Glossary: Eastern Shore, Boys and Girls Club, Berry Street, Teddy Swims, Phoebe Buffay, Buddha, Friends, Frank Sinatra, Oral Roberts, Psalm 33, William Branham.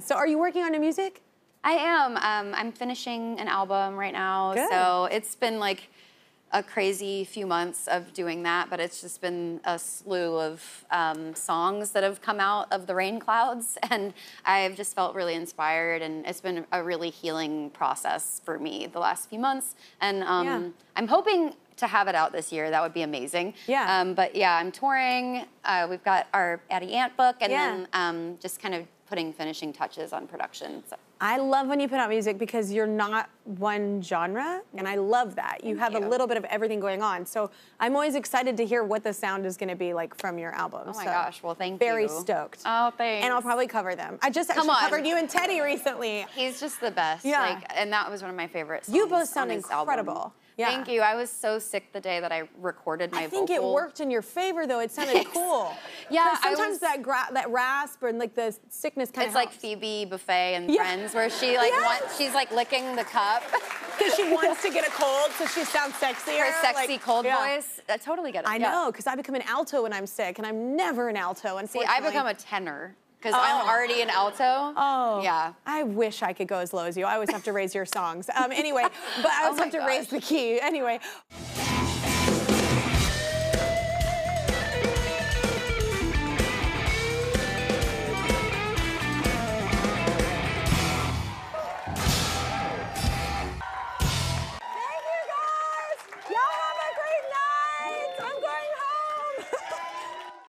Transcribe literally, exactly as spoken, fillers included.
So are you working on new music? I am. Um, I'm finishing an album right now. Good. So it's been like a crazy few months of doing that, but it's just been a slew of um, songs that have come out of the rain clouds, and I've just felt really inspired, and it's been a really healing process for me the last few months, and um, yeah. I'm hoping to have it out this year. That would be amazing. Yeah. Um, but yeah, I'm touring. Uh, we've got our Addie Ant book, and yeah. then um, just kind of putting finishing touches on production. So. I love when you put out music because you're not one genre, and I love that. You have you. a little bit of everything going on. So I'm always excited to hear what the sound is gonna be like from your album. Oh my so gosh, well thank very you. Very stoked. Oh, thanks. And I'll probably cover them. I just actually covered you and Teddy recently. He's just the best. Yeah. Like, and that was one of my favorite songs. You both sound incredible. Album. Yeah. Thank you. I was so sick the day that I recorded my vocal. I think vocal. it worked in your favor, though. It sounded cool. Yeah, sometimes I was, that gra that rasp and like the sickness kind of. It's helps. Like Phoebe Buffay and yeah. Friends, where she like yes. wants, she's like licking the cup because she wants to get a cold, so she sounds sexier. Her sexy like, cold yeah. voice. I totally get it. I yeah. know, because I become an alto when I'm sick, and I'm never an alto. And see, I become a tenor. Because oh. I'm already an alto. Oh. Yeah. I wish I could go as low as you. I always have to raise your songs. Um, anyway, but I always oh have to gosh. raise the key. Anyway.